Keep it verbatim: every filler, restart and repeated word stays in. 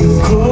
of course.